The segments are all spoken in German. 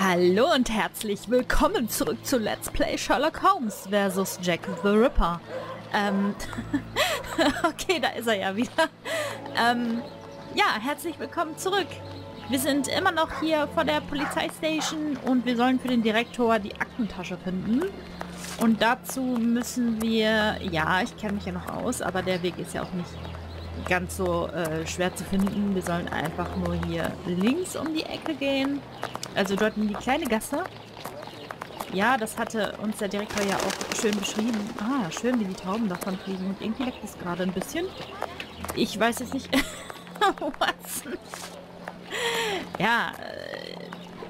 Hallo und herzlich willkommen zurück zu Let's Play Sherlock Holmes versus Jack the Ripper. Okay, da ist er ja wieder. Ja, herzlich willkommen zurück. Wir sind immer noch hier vor der Polizeistation und wir sollen für den Direktor die Aktentasche finden. Und dazu müssen wir... Ja, ich kenne mich ja noch aus, aber der Weg ist ja auch nicht ganz so schwer zu finden. Wir sollen einfach nur hier links um die Ecke gehen. Also dort in die kleine Gasse. Ja, das hatte uns der Direktor ja auch schön beschrieben. Ah, schön, wie die Tauben davon fliegen. Und irgendwie leckt es gerade ein bisschen. Ich weiß jetzt nicht... Watson. Ja,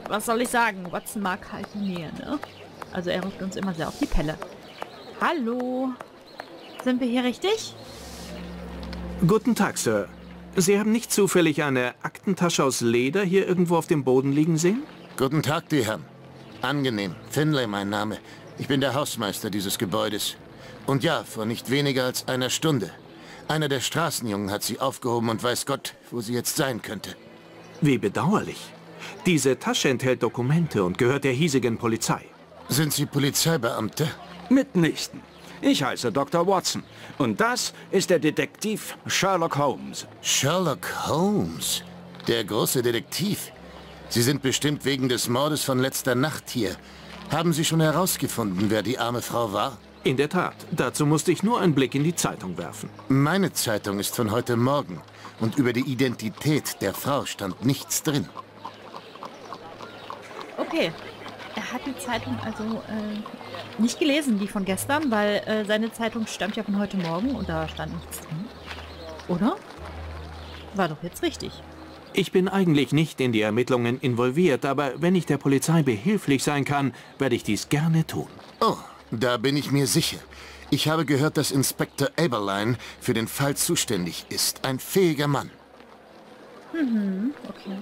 was soll ich sagen? Watson mag halt die Nähe, ne? Also er ruft uns immer sehr auf die Pelle. Hallo. Sind wir hier richtig? Guten Tag, Sir. Sie haben nicht zufällig eine Aktentasche aus Leder hier irgendwo auf dem Boden liegen sehen? Guten Tag, die Herren. Angenehm. Finlay mein Name. Ich bin der Hausmeister dieses Gebäudes. Und ja, vor nicht weniger als einer Stunde. Einer der Straßenjungen hat sie aufgehoben und weiß Gott, wo sie jetzt sein könnte. Wie bedauerlich. Diese Tasche enthält Dokumente und gehört der hiesigen Polizei. Sind Sie Polizeibeamte? Mitnichten. Ich heiße Dr. Watson. Und das ist der Detektiv Sherlock Holmes. Sherlock Holmes? Der große Detektiv? Sie sind bestimmt wegen des Mordes von letzter Nacht hier. Haben Sie schon herausgefunden, wer die arme Frau war? In der Tat. Dazu musste ich nur einen Blick in die Zeitung werfen. Meine Zeitung ist von heute Morgen. Und über die Identität der Frau stand nichts drin. Okay. Er hat die Zeitung also nicht gelesen, die von gestern, weil seine Zeitung stammt ja von heute Morgen und da stand nichts drin. Oder? War doch jetzt richtig. Ich bin eigentlich nicht in die Ermittlungen involviert, aber wenn ich der Polizei behilflich sein kann, werde ich dies gerne tun. Oh, da bin ich mir sicher. Ich habe gehört, dass Inspektor Aberline für den Fall zuständig ist. Ein fähiger Mann. Mhm, okay.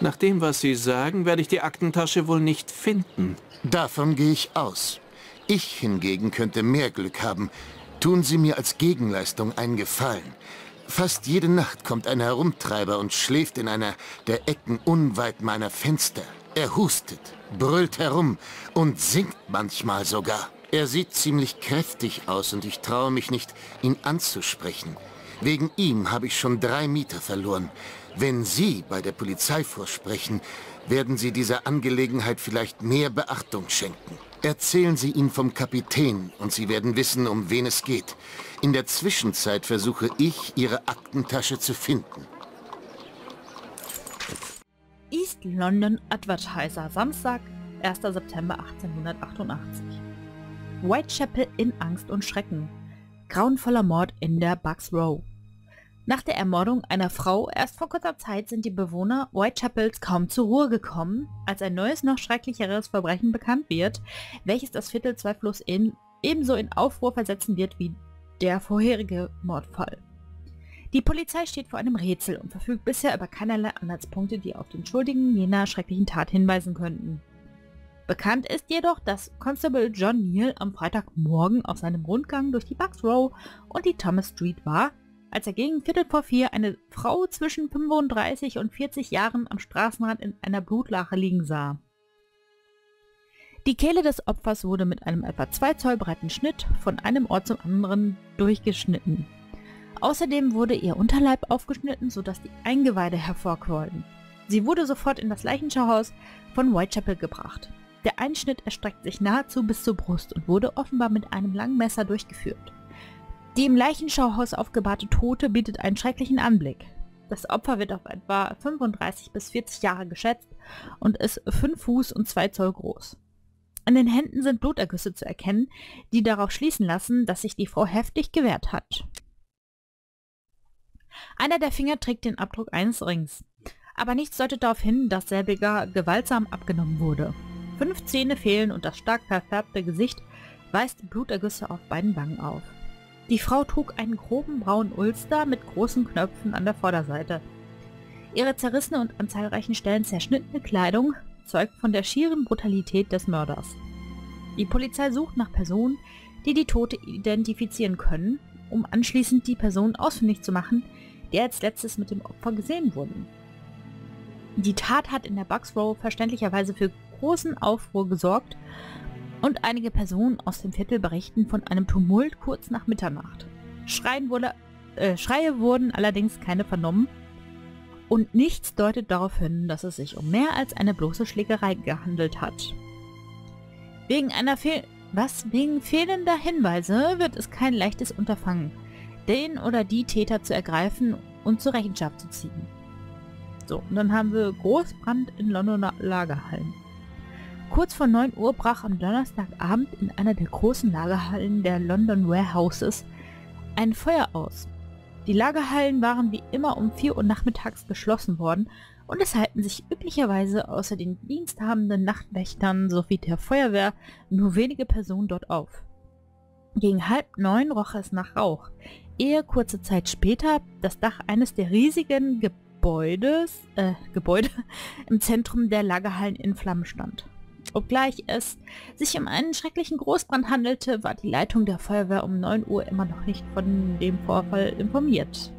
Nach dem, was Sie sagen, werde ich die Aktentasche wohl nicht finden. Davon gehe ich aus. Ich hingegen könnte mehr Glück haben. Tun Sie mir als Gegenleistung einen Gefallen. Fast jede Nacht kommt ein Herumtreiber und schläft in einer der Ecken unweit meiner Fenster. Er hustet, brüllt herum und singt manchmal sogar. Er sieht ziemlich kräftig aus und ich traue mich nicht, ihn anzusprechen. Wegen ihm habe ich schon 3 Mieter verloren. Wenn Sie bei der Polizei vorsprechen, werden Sie dieser Angelegenheit vielleicht mehr Beachtung schenken. Erzählen Sie ihm vom Kapitän und Sie werden wissen, um wen es geht. In der Zwischenzeit versuche ich, Ihre Aktentasche zu finden. East London Advertiser, Samstag, 1. September 1888. Whitechapel in Angst und Schrecken. Grauenvoller Mord in der Bucks Row. Nach der Ermordung einer Frau erst vor kurzer Zeit sind die Bewohner Whitechapels kaum zur Ruhe gekommen, als ein neues, noch schrecklicheres Verbrechen bekannt wird, welches das Viertel zweifellos ebenso in Aufruhr versetzen wird wie der vorherige Mordfall. Die Polizei steht vor einem Rätsel und verfügt bisher über keinerlei Anhaltspunkte, die auf den Schuldigen jener schrecklichen Tat hinweisen könnten. Bekannt ist jedoch, dass Constable John Neal am Freitagmorgen auf seinem Rundgang durch die Bucks Row und die Thomas Street war, als er gegen 3:15 eine Frau zwischen 35 und 40 Jahren am Straßenrand in einer Blutlache liegen sah. Die Kehle des Opfers wurde mit einem etwa 2 Zoll breiten Schnitt von einem Ort zum anderen durchgeschnitten. Außerdem wurde ihr Unterleib aufgeschnitten, sodass die Eingeweide hervorquollen. Sie wurde sofort in das Leichenschauhaus von Whitechapel gebracht. Der Einschnitt erstreckt sich nahezu bis zur Brust und wurde offenbar mit einem langen Messer durchgeführt. Die im Leichenschauhaus aufgebahrte Tote bietet einen schrecklichen Anblick. Das Opfer wird auf etwa 35 bis 40 Jahre geschätzt und ist 5 Fuß und 2 Zoll groß. An den Händen sind Blutergüsse zu erkennen, die darauf schließen lassen, dass sich die Frau heftig gewehrt hat. Einer der Finger trägt den Abdruck eines Rings, aber nichts deutet darauf hin, dass selbiger gewaltsam abgenommen wurde. 5 Zähne fehlen und das stark verfärbte Gesicht weist Blutergüsse auf beiden Wangen auf. Die Frau trug einen groben braunen Ulster mit großen Knöpfen an der Vorderseite. Ihre zerrissene und an zahlreichen Stellen zerschnittene Kleidung zeugt von der schieren Brutalität des Mörders. Die Polizei sucht nach Personen, die die Tote identifizieren können, um anschließend die Personen ausfindig zu machen, die als letztes mit dem Opfer gesehen wurden. Die Tat hat in der Bucks Row verständlicherweise für großen Aufruhr gesorgt und einige Personen aus dem Viertel berichten von einem Tumult kurz nach Mitternacht. Schreie wurden allerdings keine vernommen und nichts deutet darauf hin, dass es sich um mehr als eine bloße Schlägerei gehandelt hat. Wegen fehlender Hinweise wird es kein leichtes Unterfangen, den oder die Täter zu ergreifen und zur Rechenschaft zu ziehen. So, und dann haben wir Großbrand in Londoner Lagerhallen. Kurz vor 9 Uhr brach am Donnerstagabend in einer der großen Lagerhallen der London Warehouses ein Feuer aus. Die Lagerhallen waren wie immer um 4 Uhr nachmittags geschlossen worden und es halten sich üblicherweise außer den diensthabenden Nachtwächtern sowie der Feuerwehr nur wenige Personen dort auf. Gegen 8:30 roch es nach Rauch, ehe kurze Zeit später das Dach eines der riesigen Gebäude im Zentrum der Lagerhallen in Flammen stand. Obgleich es sich um einen schrecklichen Großbrand handelte, war die Leitung der Feuerwehr um 9 Uhr immer noch nicht von dem Vorfall informiert.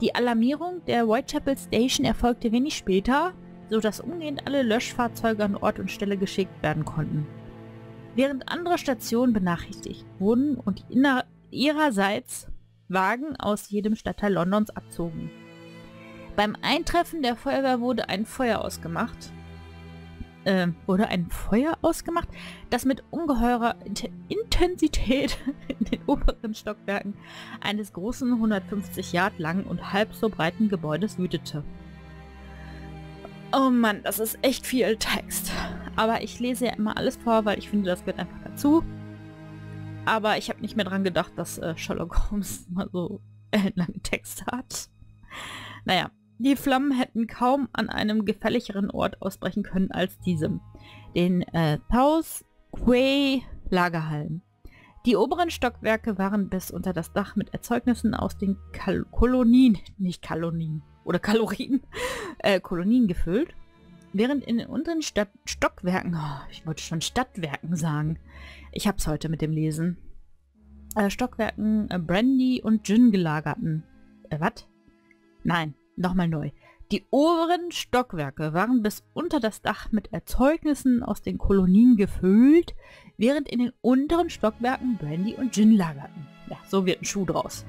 Die Alarmierung der Whitechapel Station erfolgte wenig später, sodass umgehend alle Löschfahrzeuge an Ort und Stelle geschickt werden konnten. Während andere Stationen benachrichtigt wurden und ihrerseits Wagen aus jedem Stadtteil Londons abzogen. Beim Eintreffen der Feuerwehr wurde ein Feuer ausgemacht. Das mit ungeheurer Intensität in den oberen Stockwerken eines großen 150 Yard langen und halb so breiten Gebäudes wütete. Oh Mann, das ist echt viel Text. Aber ich lese ja immer alles vor, weil ich finde, das gehört einfach dazu. Aber ich habe nicht mehr dran gedacht, dass Sherlock Holmes mal so lange Texte hat. Naja. Die Flammen hätten kaum an einem gefährlicheren Ort ausbrechen können als diesem, den Pausquay Lagerhallen. Die oberen Stockwerke waren bis unter das Dach mit Erzeugnissen aus den Kolonien gefüllt, während in den unteren Stockwerken Brandy und Gin gelagerten. Die oberen Stockwerke waren bis unter das Dach mit Erzeugnissen aus den Kolonien gefüllt, während in den unteren Stockwerken Brandy und Gin lagerten. Ja, so wird ein Schuh draus.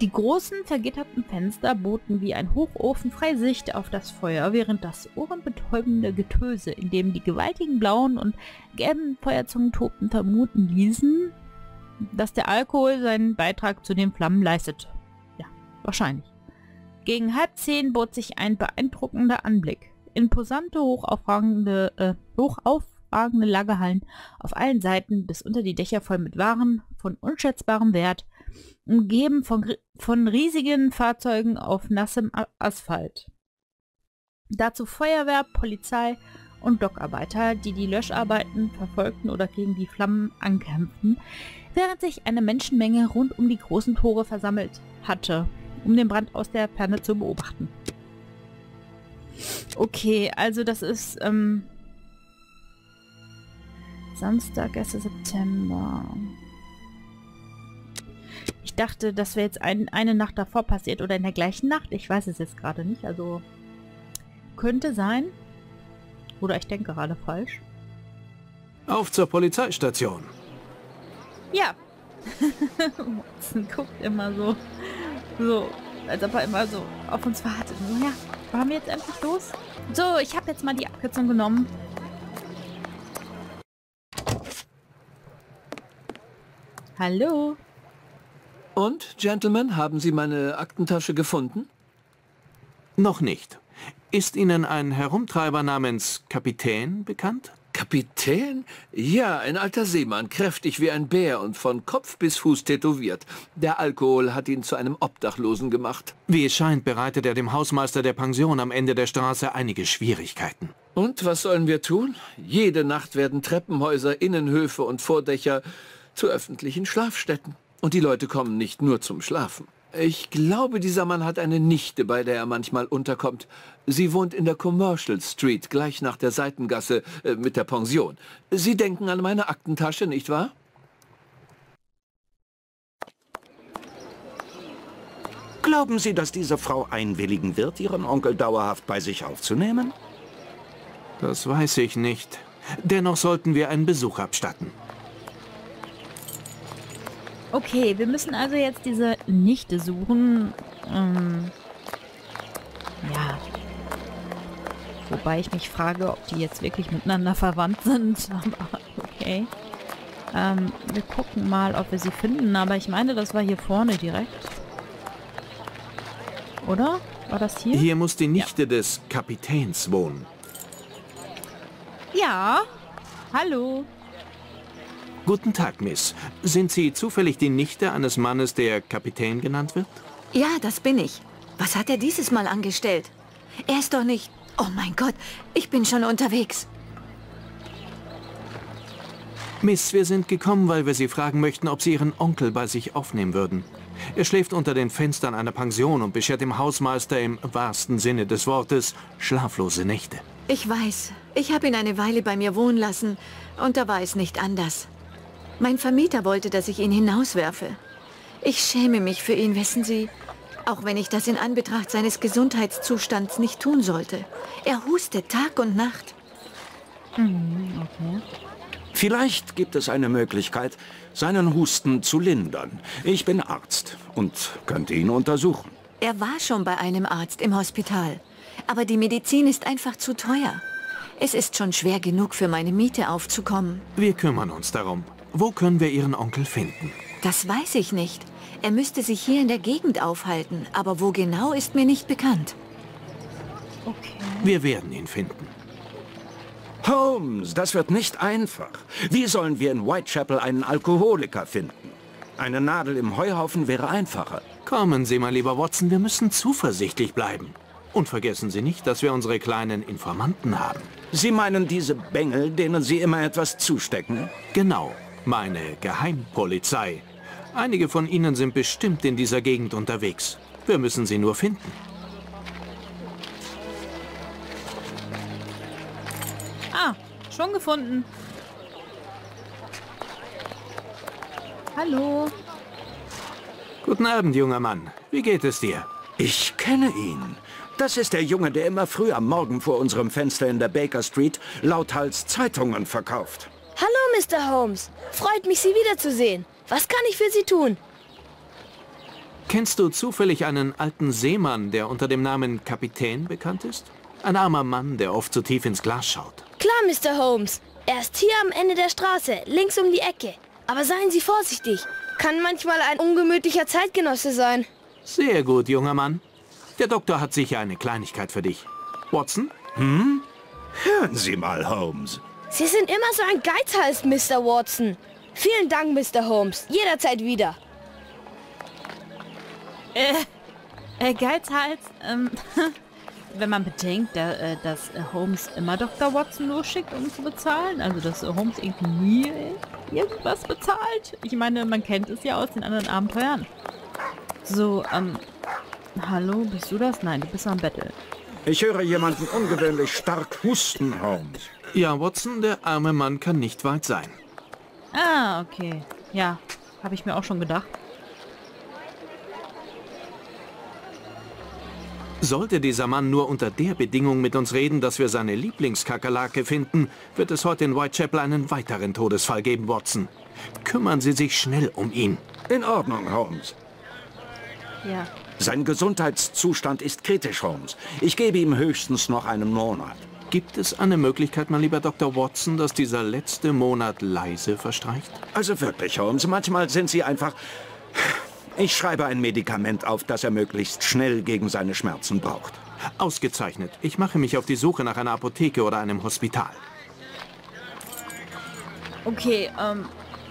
Die großen, vergitterten Fenster boten wie ein Hochofen freie Sicht auf das Feuer, während das ohrenbetäubende Getöse, in dem die gewaltigen blauen und gelben Feuerzungen tobten, vermuten ließen, dass der Alkohol seinen Beitrag zu den Flammen leistete. Ja, wahrscheinlich. Gegen 9:30 bot sich ein beeindruckender Anblick. In posante, hochaufragende Lagerhallen auf allen Seiten bis unter die Dächer voll mit Waren von unschätzbarem Wert, umgeben von riesigen Fahrzeugen auf nassem Asphalt. Dazu Feuerwehr, Polizei und Dockarbeiter, die die Löscharbeiten verfolgten oder gegen die Flammen ankämpften, während sich eine Menschenmenge rund um die großen Tore versammelt hatte, um den Brand aus der Ferne zu beobachten. Okay, also das ist Samstag, 1. September. Ich dachte, das wäre jetzt eine Nacht davor passiert oder in der gleichen Nacht. Ich weiß es jetzt gerade nicht, also könnte sein. Oder ich denke gerade falsch. Auf zur Polizeistation. Ja. Watson guckt immer so. So, als ob er immer so auf uns wartet. Naja, waren wir jetzt endlich los? So, ich habe jetzt mal die Abkürzung genommen. Hallo. Und, Gentlemen, haben Sie meine Aktentasche gefunden? Noch nicht. Ist Ihnen ein Herumtreiber namens Kapitän bekannt? Kapitän? Ja, ein alter Seemann, kräftig wie ein Bär und von Kopf bis Fuß tätowiert. Der Alkohol hat ihn zu einem Obdachlosen gemacht. Wie es scheint, bereitet er dem Hausmeister der Pension am Ende der Straße einige Schwierigkeiten. Und was sollen wir tun? Jede Nacht werden Treppenhäuser, Innenhöfe und Vordächer zu öffentlichen Schlafstätten. Und die Leute kommen nicht nur zum Schlafen. Ich glaube, dieser Mann hat eine Nichte, bei der er manchmal unterkommt. Sie wohnt in der Commercial Street, gleich nach der Seitengasse mit der Pension. Sie denken an meine Aktentasche, nicht wahr? Erlauben Sie, dass diese Frau einwilligen wird, Ihren Onkel dauerhaft bei sich aufzunehmen? Das weiß ich nicht. Dennoch sollten wir einen Besuch abstatten. Okay, wir müssen also jetzt diese Nichte suchen. Ja. Wobei ich mich frage, ob die jetzt wirklich miteinander verwandt sind. Aber okay. Wir gucken mal, ob wir sie finden. Aber ich meine, das war hier vorne direkt. Oder? War das hier? Hier muss die Nichte des Kapitäns wohnen. Ja. Hallo. Guten Tag, Miss. Sind Sie zufällig die Nichte eines Mannes, der Kapitän genannt wird? Ja, das bin ich. Was hat er dieses Mal angestellt? Er ist doch nicht... Oh mein Gott, ich bin schon unterwegs. Miss, wir sind gekommen, weil wir Sie fragen möchten, ob Sie Ihren Onkel bei sich aufnehmen würden. Er schläft unter den Fenstern einer Pension und beschert dem Hausmeister im wahrsten Sinne des Wortes schlaflose Nächte. Ich weiß. Ich habe ihn eine Weile bei mir wohnen lassen und da war es nicht anders. Mein Vermieter wollte, dass ich ihn hinauswerfe. Ich schäme mich für ihn, wissen Sie. Auch wenn ich das in Anbetracht seines Gesundheitszustands nicht tun sollte. Er hustet Tag und Nacht. Okay. Vielleicht gibt es eine Möglichkeit, seinen Husten zu lindern. Ich bin Arzt und könnte ihn untersuchen. Er war schon bei einem Arzt im Hospital. Aber die Medizin ist einfach zu teuer. Es ist schon schwer genug, für meine Miete aufzukommen. Wir kümmern uns darum. Wo können wir Ihren Onkel finden? Das weiß ich nicht. Er müsste sich hier in der Gegend aufhalten, aber wo genau ist mir nicht bekannt. Okay. Wir werden ihn finden. Holmes, das wird nicht einfach. Wie sollen wir in Whitechapel einen Alkoholiker finden? Eine Nadel im Heuhaufen wäre einfacher. Kommen Sie, mein lieber Watson, wir müssen zuversichtlich bleiben. Und vergessen Sie nicht, dass wir unsere kleinen Informanten haben. Sie meinen diese Bengel, denen Sie immer etwas zustecken? Genau. Meine Geheimpolizei. Einige von Ihnen sind bestimmt in dieser Gegend unterwegs. Wir müssen sie nur finden. Ah, schon gefunden. Hallo. Guten Abend, junger Mann. Wie geht es dir? Ich kenne ihn. Das ist der Junge, der immer früh am Morgen vor unserem Fenster in der Baker Street lauthals Zeitungen verkauft. Hallo, Mr. Holmes. Freut mich, Sie wiederzusehen. Was kann ich für Sie tun? Kennst du zufällig einen alten Seemann, der unter dem Namen Kapitän bekannt ist? Ein armer Mann, der oft zu tief ins Glas schaut. Klar, Mr. Holmes. Er ist hier am Ende der Straße, links um die Ecke. Aber seien Sie vorsichtig. Kann manchmal ein ungemütlicher Zeitgenosse sein. Sehr gut, junger Mann. Der Doktor hat sicher eine Kleinigkeit für dich. Watson? Hm? Hören Sie mal, Holmes. Sie sind immer so ein Geizhals, Mr. Watson. Vielen Dank, Mr. Holmes. Jederzeit wieder. Geizhals, wenn man bedenkt, dass Holmes immer Dr. Watson losschickt, um zu bezahlen. Also, dass Holmes irgendwie nie irgendwas bezahlt. Ich meine, man kennt es ja aus den anderen Abenteuern. So, hallo, bist du das? Nein, du bist am Bettel. Ich höre jemanden ungewöhnlich stark husten, Holmes. Ja, Watson, der arme Mann kann nicht weit sein. Ah, okay. Ja, habe ich mir auch schon gedacht. Sollte dieser Mann nur unter der Bedingung mit uns reden, dass wir seine Lieblingskakerlake finden, wird es heute in Whitechapel einen weiteren Todesfall geben, Watson. Kümmern Sie sich schnell um ihn. In Ordnung, Holmes. Ja. Sein Gesundheitszustand ist kritisch, Holmes. Ich gebe ihm höchstens noch einen Monat. Gibt es eine Möglichkeit, mein lieber Dr. Watson, dass dieser letzte Monat leise verstreicht? Also wirklich, Holmes, manchmal sind Sie einfach... Ich schreibe ein Medikament auf, das er möglichst schnell gegen seine Schmerzen braucht. Ausgezeichnet. Ich mache mich auf die Suche nach einer Apotheke oder einem Hospital. Okay,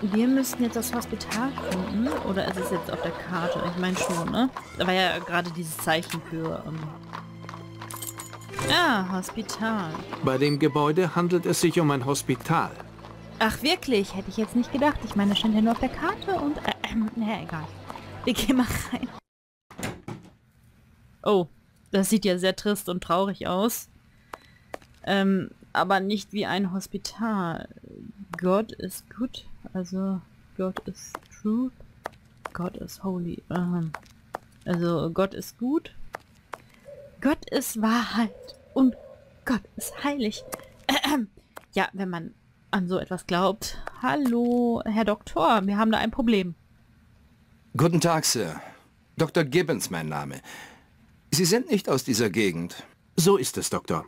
wir müssen jetzt das Hospital finden. Oder ist es jetzt auf der Karte? Ich meine schon, ne? Da war ja gerade dieses Zeichen für... Ah, Hospital. Bei dem Gebäude handelt es sich um ein Hospital. Ach wirklich? Hätte ich jetzt nicht gedacht. Ich meine, das stand ja nur auf der Karte und... naja, egal. Wir gehen mal rein. Oh, das sieht ja sehr trist und traurig aus. Aber nicht wie ein Hospital. God is good. Also, God is true. God is holy. Also Gott ist gut, Gott ist Wahrheit und Gott ist heilig. Ja, wenn man an so etwas glaubt. Hallo, Herr Doktor, wir haben da ein Problem. Guten Tag, Sir. Dr. Gibbons, mein Name. Sie sind nicht aus dieser Gegend. So ist es, Doktor.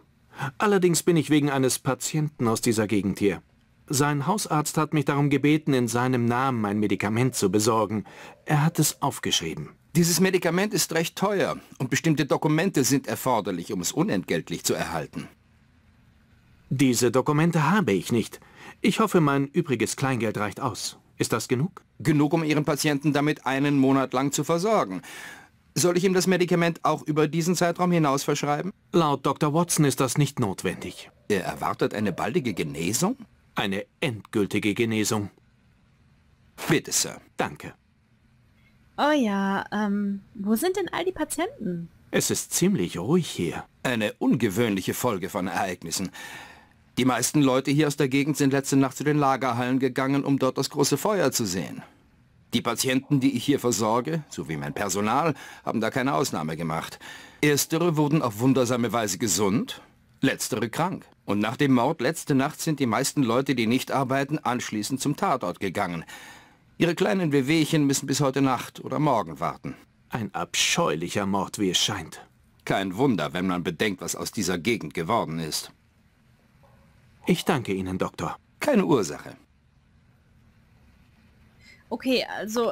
Allerdings bin ich wegen eines Patienten aus dieser Gegend hier. Sein Hausarzt hat mich darum gebeten, in seinem Namen ein Medikament zu besorgen. Er hat es aufgeschrieben. Dieses Medikament ist recht teuer und bestimmte Dokumente sind erforderlich, um es unentgeltlich zu erhalten. Diese Dokumente habe ich nicht. Ich hoffe, mein übriges Kleingeld reicht aus. Ist das genug? Genug, um Ihren Patienten damit einen Monat lang zu versorgen. Soll ich ihm das Medikament auch über diesen Zeitraum hinaus verschreiben? Laut Dr. Watson ist das nicht notwendig. Er erwartet eine baldige Genesung? Eine endgültige Genesung. Bitte, Sir. Danke. Oh ja, wo sind denn all die Patienten? Es ist ziemlich ruhig hier. Eine ungewöhnliche Folge von Ereignissen. Die meisten Leute hier aus der Gegend sind letzte Nacht zu den Lagerhallen gegangen, um dort das große Feuer zu sehen. Die Patienten, die ich hier versorge, sowie mein Personal, haben da keine Ausnahme gemacht. Erstere wurden auf wundersame Weise gesund, letztere krank. Und nach dem Mord letzte Nacht sind die meisten Leute, die nicht arbeiten, anschließend zum Tatort gegangen. Ihre kleinen Wehwehchen müssen bis heute Nacht oder morgen warten. Ein abscheulicher Mord, wie es scheint. Kein Wunder, wenn man bedenkt, was aus dieser Gegend geworden ist. Ich danke Ihnen, Doktor. Keine Ursache. Okay, also,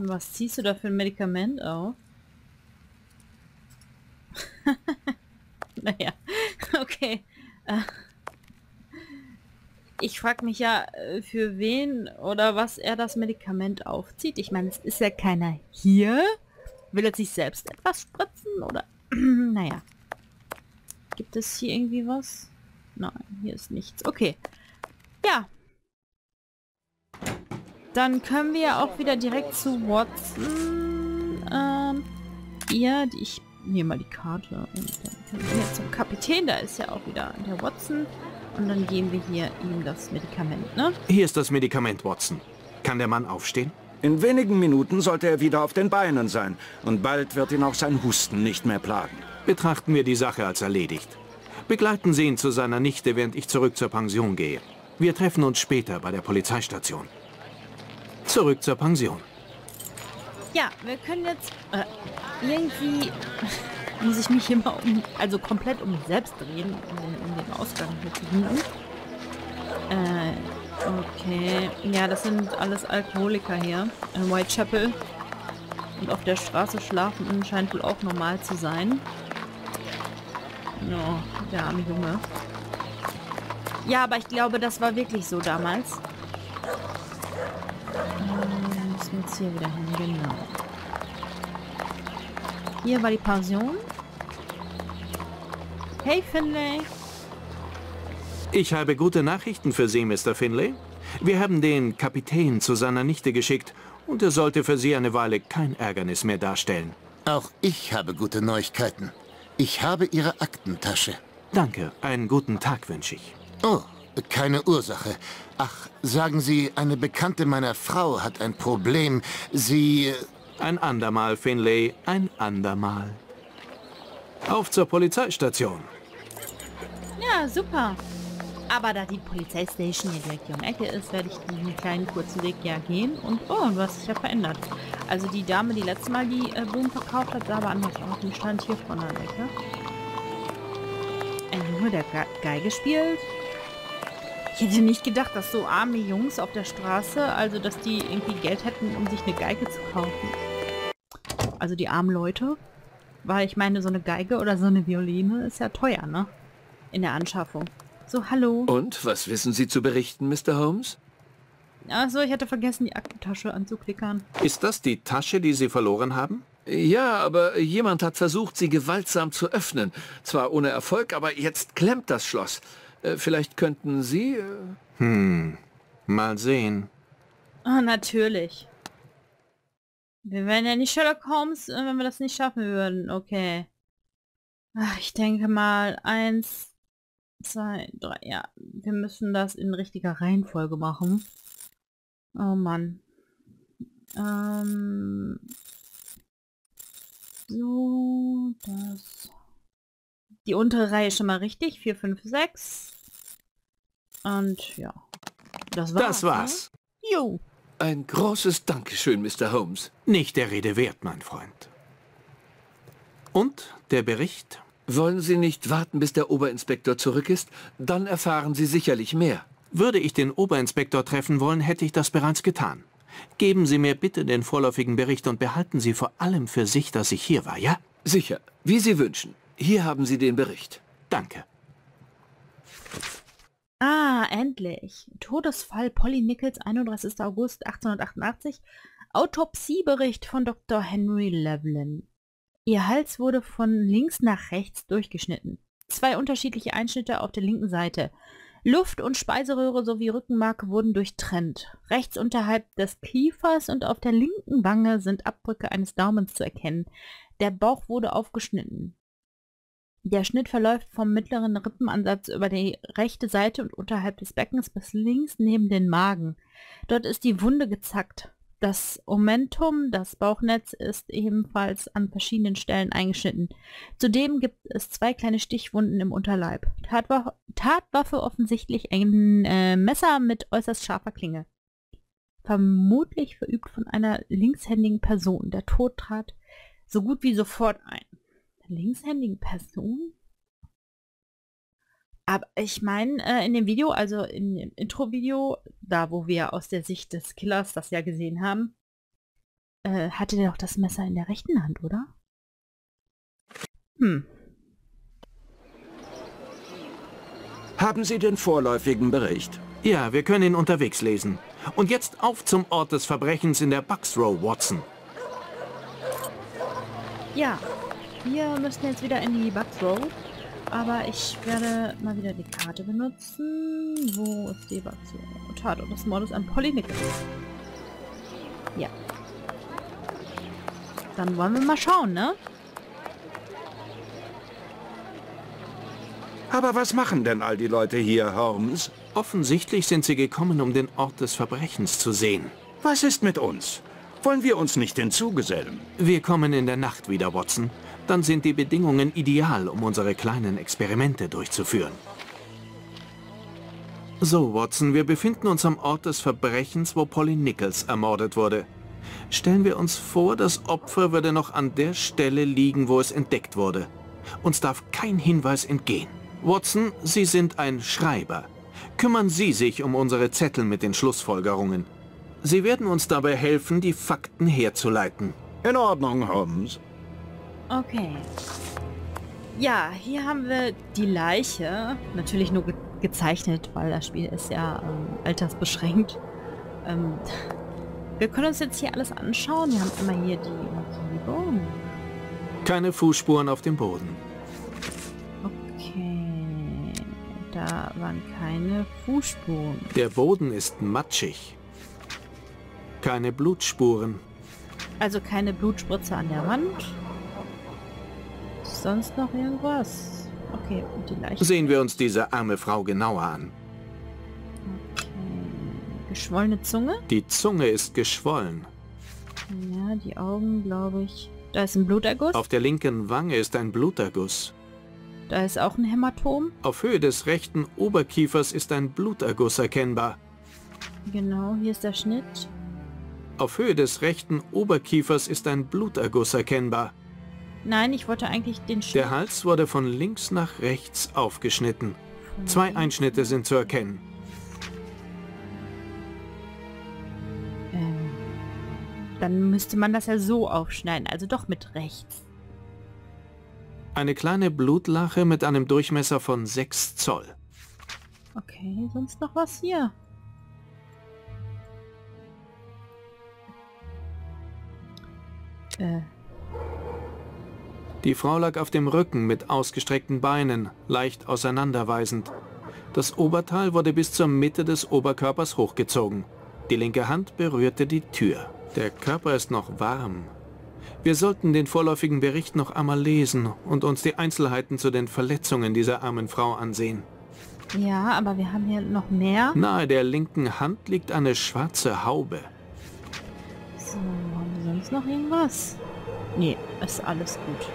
was ziehst du da für ein Medikament auf? Naja, okay. Ich frage mich ja, für wen oder was er das Medikament aufzieht. Ich meine, es ist ja keiner hier. Will er sich selbst etwas spritzen oder... Naja. Gibt es hier irgendwie was? Nein, hier ist nichts. Okay. Ja. Dann können wir ja auch wieder direkt zu Watson. Ja, ich nehme mal die Karte. Und dann können wir zum Kapitän. Da ist ja auch wieder der Watson. Und dann geben wir hier ihm das Medikament, ne? Hier ist das Medikament, Watson. Kann der Mann aufstehen? In wenigen Minuten sollte er wieder auf den Beinen sein. Und bald wird ihn auch sein Husten nicht mehr plagen. Betrachten wir die Sache als erledigt. Begleiten Sie ihn zu seiner Nichte, während ich zurück zur Pension gehe. Wir treffen uns später bei der Polizeistation. Zurück zur Pension. Ja, wir können jetzt irgendwie... muss ich mich hier mal komplett um mich selbst drehen, um den Ausgang hier zu finden. Okay. Ja, das sind alles Alkoholiker hier. In Whitechapel. Und auf der Straße schlafen scheint wohl auch normal zu sein. No, der arme Junge. Ja, aber ich glaube, das war wirklich so damals. Müssen wir jetzt hier wieder hin, genau. Hier war die Pension. Hey, Finlay. Ich habe gute Nachrichten für Sie, Mr. Finlay. Wir haben den Kapitän zu seiner Nichte geschickt und er sollte für Sie eine Weile kein Ärgernis mehr darstellen. Auch ich habe gute Neuigkeiten. Ich habe Ihre Aktentasche. Danke. Einen guten Tag wünsche ich. Oh, keine Ursache. Ach, sagen Sie, eine Bekannte meiner Frau hat ein Problem. Sie... Ein andermal, Finlay, ein andermal. Auf zur Polizeistation. Ja, super. Aber da die Polizeistation hier direkt um die Ecke ist, werde ich diesen kleinen kurzen Weg ja gehen. Und oh, was sich ja verändert. Also die Dame, die letztes Mal die Blumen verkauft hat, sah aber anders aus. Die stand hier vorne an der Ecke. Ein Junge, der Geige spielt. Ich hätte nicht gedacht, dass so arme Jungs auf der Straße, also dass die irgendwie Geld hätten, um sich eine Geige zu kaufen. Also die armen Leute. Weil ich meine, so eine Geige oder so eine Violine ist ja teuer, ne? In der Anschaffung. So, hallo. Und, was wissen Sie zu berichten, Mr. Holmes? Achso, ich hatte vergessen, die Aktentasche anzuklickern. Ist das die Tasche, die Sie verloren haben? Ja, aber jemand hat versucht, sie gewaltsam zu öffnen. Zwar ohne Erfolg, aber jetzt klemmt das Schloss. Vielleicht könnten Sie... mal sehen. Oh, natürlich. Wir wären ja nicht Sherlock Holmes, wenn wir das nicht schaffen würden. Okay. Ach, ich denke mal, 1, 2, 3... Ja, wir müssen das in richtiger Reihenfolge machen. Oh Mann. So, das. Die untere Reihe schon mal richtig. 4, 5, 6. Und ja. Das war's. Das war's. Ne? Jo. Ein großes Dankeschön, Mr. Holmes. Nicht der Rede wert, mein Freund. Und der Bericht? Wollen Sie nicht warten, bis der Oberinspektor zurück ist? Dann erfahren Sie sicherlich mehr. Würde ich den Oberinspektor treffen wollen, hätte ich das bereits getan. Geben Sie mir bitte den vorläufigen Bericht und behalten Sie vor allem für sich, dass ich hier war, ja? Sicher, wie Sie wünschen. Hier haben Sie den Bericht. Danke. Ah, endlich. Todesfall Polly Nichols, 31. August 1888. Autopsiebericht von Dr. Henry Lavelyn. Ihr Hals wurde von links nach rechts durchgeschnitten. 2 unterschiedliche Einschnitte auf der linken Seite. Luft- und Speiseröhre sowie Rückenmark wurden durchtrennt. Rechts unterhalb des Kiefers und auf der linken Wange sind Abdrücke eines Daumens zu erkennen. Der Bauch wurde aufgeschnitten. Der Schnitt verläuft vom mittleren Rippenansatz über die rechte Seite und unterhalb des Beckens bis links neben den Magen. Dort ist die Wunde gezackt. Das Omentum, das Bauchnetz, ist ebenfalls an verschiedenen Stellen eingeschnitten. Zudem gibt es 2 kleine Stichwunden im Unterleib. Tatwaffe offensichtlich ein Messer mit äußerst scharfer Klinge. Vermutlich verübt von einer linkshändigen Person. Der Tod trat so gut wie sofort ein. Linkshändigen Person? Aber ich meine, in dem Video, also in dem Intro-Video, da wo wir aus der Sicht des Killers das ja gesehen haben, hatte der doch das Messer in der rechten Hand, oder? Hm. Haben Sie den vorläufigen Bericht? Ja, wir können ihn unterwegs lesen. Und jetzt auf zum Ort des Verbrechens in der Bucks Row, Watson. Ja, wir müssen jetzt wieder in die Bucks Row. Aber ich werde mal wieder die Karte benutzen. Wo ist die Watson? Tatort des Mordes an Polly Nichols. Ja. Dann wollen wir mal schauen, ne? Aber was machen denn all die Leute hier, Holmes? Offensichtlich sind sie gekommen, um den Ort des Verbrechens zu sehen. Was ist mit uns? Wollen wir uns nicht hinzugesellen? Wir kommen in der Nacht wieder, Watson. Dann sind die Bedingungen ideal, um unsere kleinen Experimente durchzuführen. So, Watson, wir befinden uns am Ort des Verbrechens, wo Polly Nichols ermordet wurde. Stellen wir uns vor, das Opfer würde noch an der Stelle liegen, wo es entdeckt wurde. Uns darf kein Hinweis entgehen. Watson, Sie sind ein Schreiber. Kümmern Sie sich um unsere Zettel mit den Schlussfolgerungen. Sie werden uns dabei helfen, die Fakten herzuleiten. In Ordnung, Holmes. Okay. Ja, hier haben wir die Leiche. Natürlich nur gezeichnet, weil das Spiel ist ja altersbeschränkt. Wir können uns jetzt hier alles anschauen. Wir haben immer hier die Umgebung. Keine Fußspuren auf dem Boden. Okay. Da waren keine Fußspuren. Der Boden ist matschig. Keine Blutspuren. Also keine Blutspritze an der Wand. Sonst noch irgendwas? Okay, und die Leiche. Sehen wir uns diese arme Frau genauer an. Okay. Geschwollene Zunge? Die Zunge ist geschwollen. Ja, die Augen, glaube ich. Da ist ein Bluterguss. Auf der linken Wange ist ein Bluterguss. Da ist auch ein Hämatom. Auf Höhe des rechten Oberkiefers ist ein Bluterguss erkennbar. Genau, hier ist der Schnitt. Auf Höhe des rechten Oberkiefers ist ein Bluterguss erkennbar. Nein, ich wollte eigentlich den Schnitt. Der Hals wurde von links nach rechts aufgeschnitten. 2 Einschnitte sind zu erkennen. Dann müsste man das ja so aufschneiden, also doch mit rechts. Eine kleine Blutlache mit einem Durchmesser von 6 Zoll. Okay, sonst noch was hier? Die Frau lag auf dem Rücken mit ausgestreckten Beinen, leicht auseinanderweisend. Das Oberteil wurde bis zur Mitte des Oberkörpers hochgezogen. Die linke Hand berührte die Tür. Der Körper ist noch warm. Wir sollten den vorläufigen Bericht noch einmal lesen und uns die Einzelheiten zu den Verletzungen dieser armen Frau ansehen. Ja, aber wir haben hier noch mehr. Nahe der linken Hand liegt eine schwarze Haube. So, So, haben wir sonst noch irgendwas? Nee, ist alles gut.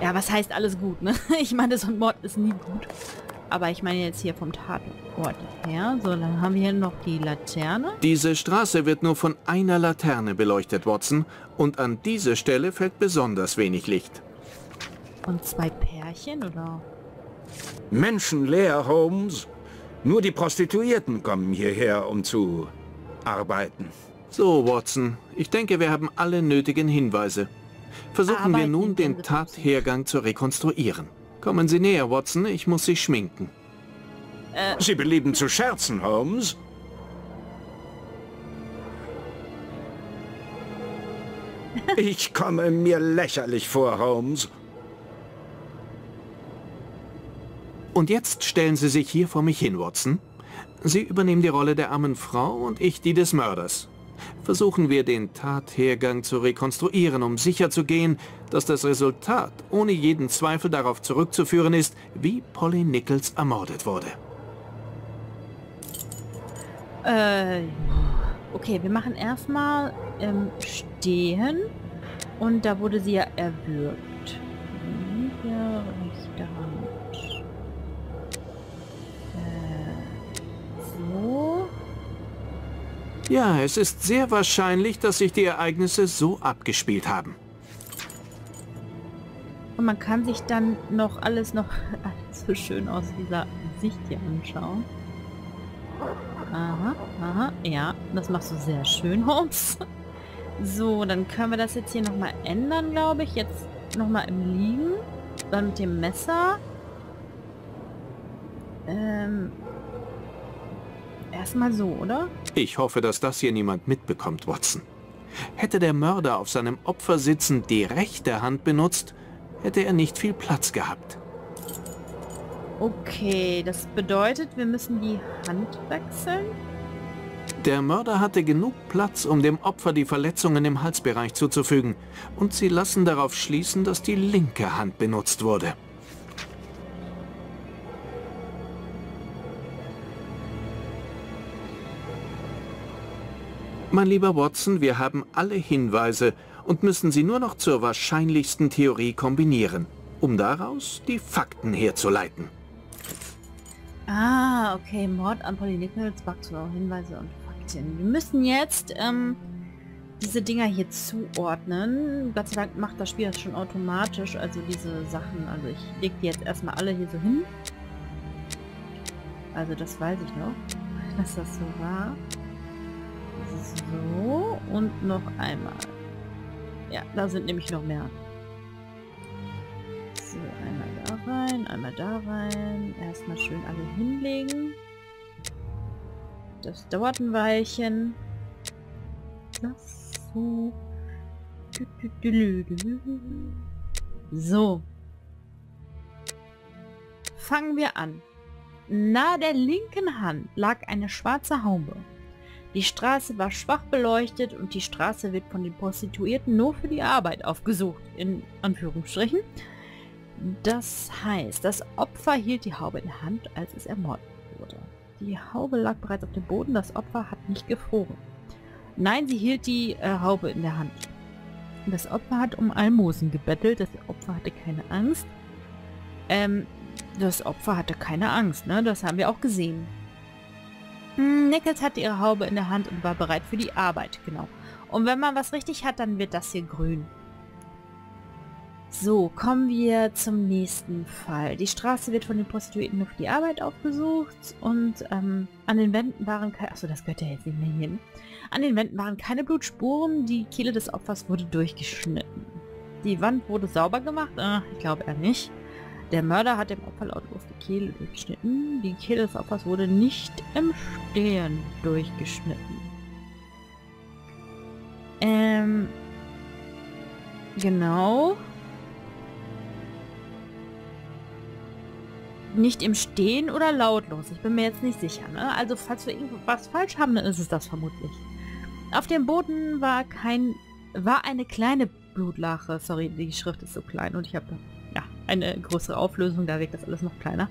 Ja, was heißt alles gut, ne? Ich meine, so ein Mord ist nie gut. Aber ich meine jetzt hier vom Tatort her. So, dann haben wir hier noch die Laterne. Diese Straße wird nur von einer Laterne beleuchtet, Watson. Und an diese Stelle fällt besonders wenig Licht. Und zwei Pärchen, oder? Menschenleer, Holmes. Nur die Prostituierten kommen hierher, um zu arbeiten. So, Watson. Ich denke, wir haben alle nötigen Hinweise. Versuchen wir nun, den Tathergang zu rekonstruieren. Kommen Sie näher, Watson. Ich muss Sie schminken. Sie belieben zu scherzen, Holmes. Ich komme mir lächerlich vor, Holmes. Und jetzt stellen Sie sich hier vor mich hin, Watson. Sie übernehmen die Rolle der armen Frau und ich die des Mörders. Versuchen wir, den Tathergang zu rekonstruieren, um sicherzugehen, dass das Resultat ohne jeden Zweifel darauf zurückzuführen ist, wie Polly Nichols ermordet wurde. Okay, wir machen erstmal Stehen und da wurde sie ja erwürgt. Linke, rechte Hand. So. Ja, es ist sehr wahrscheinlich, dass sich die Ereignisse so abgespielt haben. Und man kann sich dann noch alles so schön aus dieser Sicht hier anschauen. Aha, aha, ja, das machst du sehr schön, Holmes. So, dann können wir das jetzt hier nochmal ändern, glaube ich. Jetzt nochmal im Liegen. Dann mit dem Messer. Erstmal so, oder? Ich hoffe, dass das hier niemand mitbekommt, Watson. Hätte der Mörder auf seinem Opfer sitzend die rechte Hand benutzt, hätte er nicht viel Platz gehabt. Okay, das bedeutet, wir müssen die Hand wechseln? Der Mörder hatte genug Platz, um dem Opfer die Verletzungen im Halsbereich zuzufügen. Und sie lassen darauf schließen, dass die linke Hand benutzt wurde. Mein lieber Watson, wir haben alle Hinweise und müssen sie nur noch zur wahrscheinlichsten Theorie kombinieren, um daraus die Fakten herzuleiten. Ah, okay, Mord an Polly Nichols, Bucks Row, Hinweise und Fakten. Wir müssen jetzt diese Dinger hier zuordnen. Gott sei Dank macht das Spiel das schon automatisch, also diese Sachen. Also ich lege die jetzt erstmal alle hier so hin. Also das weiß ich noch, dass das so war. So, und noch einmal. Ja, da sind nämlich noch mehr. So, einmal da rein. Erstmal schön alle hinlegen. Das dauert ein Weilchen. Das so. So. Fangen wir an. Nahe der linken Hand lag eine schwarze Haube. Die Straße war schwach beleuchtet und die Straße wird von den Prostituierten nur für die Arbeit aufgesucht, in Anführungsstrichen. Das heißt, das Opfer hielt die Haube in der Hand, als es ermordet wurde. Die Haube lag bereits auf dem Boden, das Opfer hat nicht gefroren. Nein, sie hielt die Haube in der Hand. Das Opfer hat um Almosen gebettelt, das Opfer hatte keine Angst. Das Opfer hatte keine Angst, ne? Das haben wir auch gesehen. Nichols hatte ihre Haube in der Hand und war bereit für die Arbeit, genau. Und wenn man was richtig hat, dann wird das hier grün. So, kommen wir zum nächsten Fall. Die Straße wird von den Prostituierten nur für die Arbeit aufgesucht und an den Wänden waren keine... Achso, das gehört ja jetzt nicht mehr hin. An den Wänden waren keine Blutspuren, die Kehle des Opfers wurde durchgeschnitten. Die Wand wurde sauber gemacht? Ich glaube eher nicht. Der Mörder hat dem Opfer lautlos die Kehle durchgeschnitten. Die Kehle des Opfers wurde nicht im Stehen durchgeschnitten. Genau. Nicht im Stehen oder lautlos. Ich bin mir jetzt nicht sicher, ne? Also falls wir irgendwas falsch haben, dann ist es das vermutlich. Auf dem Boden war eine kleine Blutlache. Sorry, die Schrift ist so klein und ich habe... eine größere Auflösung, da wirkt das alles noch kleiner.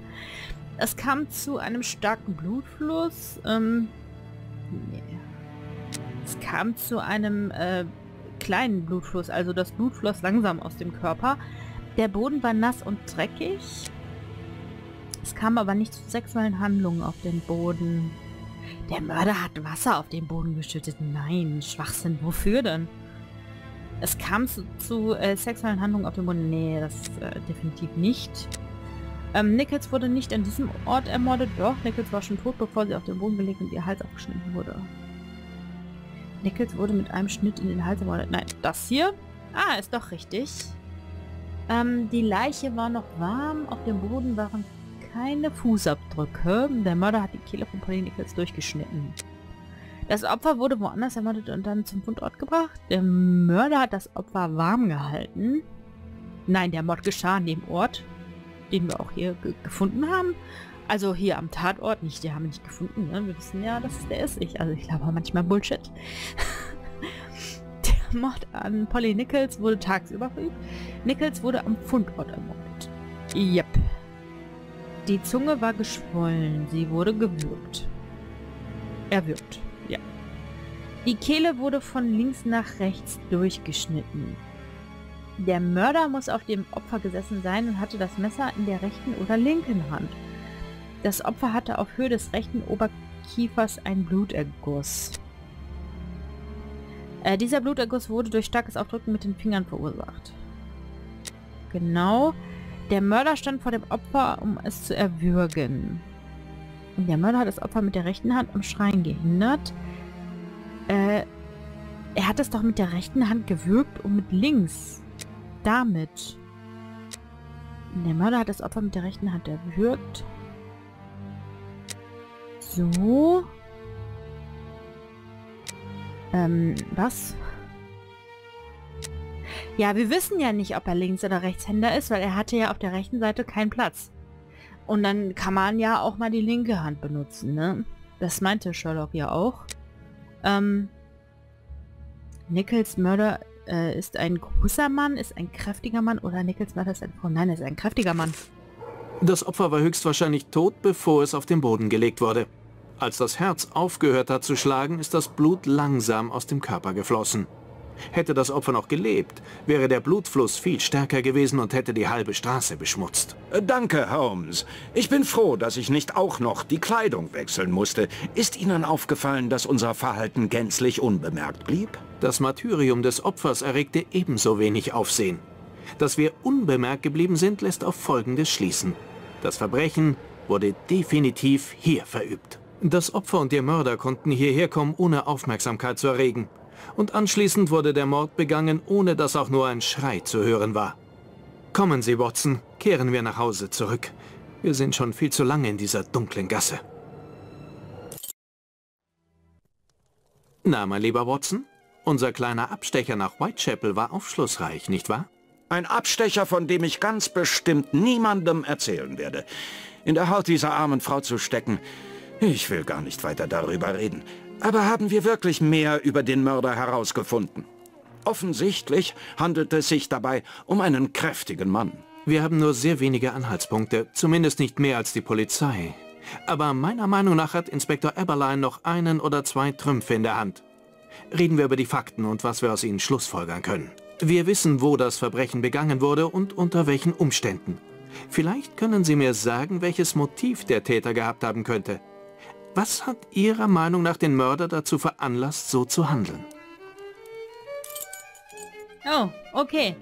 Es kam zu einem starken Blutfluss. Es kam zu einem kleinen Blutfluss, also das Blut floss langsam aus dem Körper. Der Boden war nass und dreckig. Es kam aber nicht zu sexuellen Handlungen auf den Boden. Der Mörder hat Wasser auf den Boden geschüttet. Nein, Schwachsinn. Wofür denn? Es kam zu sexuellen Handlungen auf dem Boden. Nee, das definitiv nicht. Nichols wurde nicht an diesem Ort ermordet. Doch, Nichols war schon tot, bevor sie auf den Boden gelegt und ihr Hals abgeschnitten wurde. Nichols wurde mit einem Schnitt in den Hals ermordet. Nein, das hier? Ah, ist doch richtig. Die Leiche war noch warm. Auf dem Boden waren keine Fußabdrücke. Der Mörder hat die Kehle von Polly Nichols durchgeschnitten. Das Opfer wurde woanders ermordet und dann zum Fundort gebracht. Der Mörder hat das Opfer warm gehalten. Nein, der Mord geschah an dem Ort, den wir auch hier gefunden haben. Also hier am Tatort nicht. Die haben wir nicht gefunden. Ne? Wir wissen ja, dass der ist ich. Also ich glaube manchmal Bullshit. Der Mord an Polly Nichols wurde tagsüber verübt. Nichols wurde am Fundort ermordet. Yep. Die Zunge war geschwollen. Sie wurde gewürgt. Erwürgt, ja. Die Kehle wurde von links nach rechts durchgeschnitten. Der Mörder muss auf dem Opfer gesessen sein und hatte das Messer in der rechten oder linken Hand. Das Opfer hatte auf Höhe des rechten Oberkiefers einen Bluterguss. Dieser Bluterguss wurde durch starkes Aufdrücken mit den Fingern verursacht. Genau. Der Mörder stand vor dem Opfer, um es zu erwürgen. Und der Mörder hat das Opfer mit der rechten Hand am Schreien gehindert. Er hat es doch mit der rechten Hand gewürgt und mit links. Damit. Und der Mörder hat das Opfer mit der rechten Hand erwürgt. So. Was? Ja, wir wissen ja nicht, ob er Links- oder Rechtshänder ist, weil er hatte ja auf der rechten Seite keinen Platz. Und dann kann man ja auch mal die linke Hand benutzen, ne? Das meinte Sherlock ja auch. Nichols Mörder ist ein großer Mann, ist ein kräftiger Mann oder Nichols Mörder ist ein... Oh nein, er ist ein kräftiger Mann. Das Opfer war höchstwahrscheinlich tot, bevor es auf den Boden gelegt wurde. Als das Herz aufgehört hat zu schlagen, ist das Blut langsam aus dem Körper geflossen. Hätte das Opfer noch gelebt, wäre der Blutfluss viel stärker gewesen und hätte die halbe Straße beschmutzt. Danke, Holmes. Ich bin froh, dass ich nicht auch noch die Kleidung wechseln musste. Ist Ihnen aufgefallen, dass unser Verhalten gänzlich unbemerkt blieb? Das Martyrium des Opfers erregte ebenso wenig Aufsehen. Dass wir unbemerkt geblieben sind, lässt auf Folgendes schließen. Das Verbrechen wurde definitiv hier verübt. Das Opfer und ihr Mörder konnten hierher kommen, ohne Aufmerksamkeit zu erregen. Und anschließend wurde der Mord begangen, ohne dass auch nur ein Schrei zu hören war. Kommen Sie, Watson, kehren wir nach Hause zurück. Wir sind schon viel zu lange in dieser dunklen Gasse. Na, mein lieber Watson, unser kleiner Abstecher nach Whitechapel war aufschlussreich, nicht wahr? Ein Abstecher, von dem ich ganz bestimmt niemandem erzählen werde. In der Haut dieser armen Frau zu stecken, ich will gar nicht weiter darüber reden. Aber haben wir wirklich mehr über den Mörder herausgefunden? Offensichtlich handelt es sich dabei um einen kräftigen Mann. Wir haben nur sehr wenige Anhaltspunkte, zumindest nicht mehr als die Polizei. Aber meiner Meinung nach hat Inspektor Aberline noch einen oder zwei Trümpfe in der Hand. Reden wir über die Fakten und was wir aus ihnen schlussfolgern können. Wir wissen, wo das Verbrechen begangen wurde und unter welchen Umständen. Vielleicht können Sie mir sagen, welches Motiv der Täter gehabt haben könnte. Was hat Ihrer Meinung nach den Mörder dazu veranlasst, so zu handeln? Oh, okay.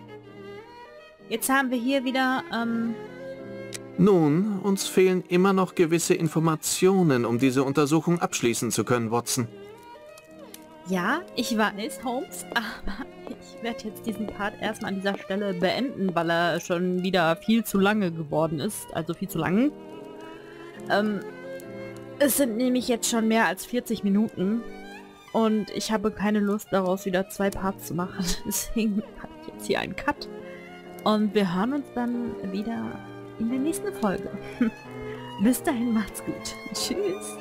Jetzt haben wir hier wieder, Nun, uns fehlen immer noch gewisse Informationen, um diese Untersuchung abschließen zu können, Watson. Ja, ich weiß, Holmes, aber ich werde jetzt diesen Part erstmal an dieser Stelle beenden, weil er schon wieder viel zu lange geworden ist. Also viel zu lang. Es sind nämlich jetzt schon mehr als 40 Minuten und ich habe keine Lust daraus wieder zwei Parts zu machen, deswegen habe ich jetzt hier einen Cut und wir hören uns dann wieder in der nächsten Folge. Bis dahin macht's gut. Tschüss.